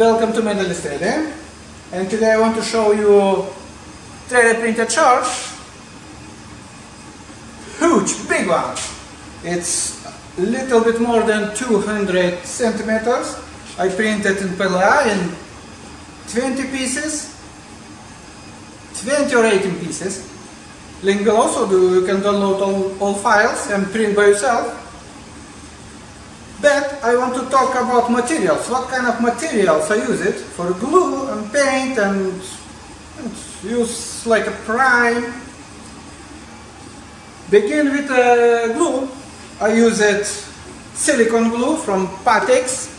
Welcome to Mendelist Trading, and today I want to show you trader printed charts. Huge, big one. It's a little bit more than 200 centimeters. I printed in PLA in 20 pieces, 20 or 18 pieces. Link will also do. You can download all files and print by yourself. But I want to talk about materials. What kind of materials I use it for glue and paint and use like a prime. Begin with glue. I use it silicone glue from Patex.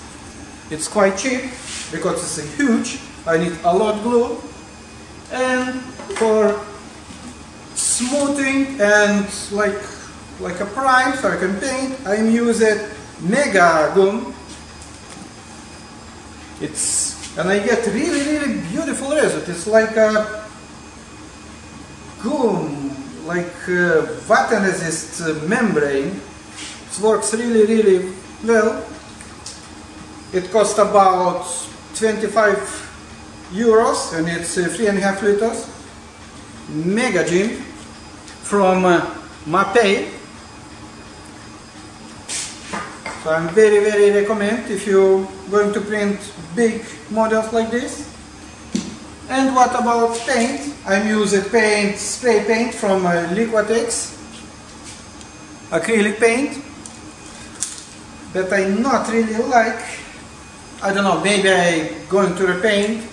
It's quite cheap because it's huge. I need a lot of glue. And for smoothing and like a prime, so I can paint, I use it. Mega gum. And I get really beautiful result. It's like a gum, like a water resist membrane. It works really well. It costs about 25 euros, and it's 3.5 liters. Mega gum from Mapei. So I'm very recommend if you're going to print big models like this. And what about paint? I'm using paint, spray paint from Liquitex, acrylic paint, that I not really like. I don't know, maybe I'm going to repaint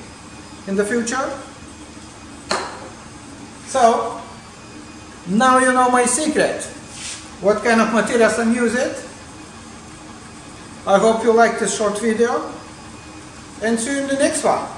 in the future. So now you know my secret. What kind of materials I'm using. I hope you like this short video, and see you in the next one.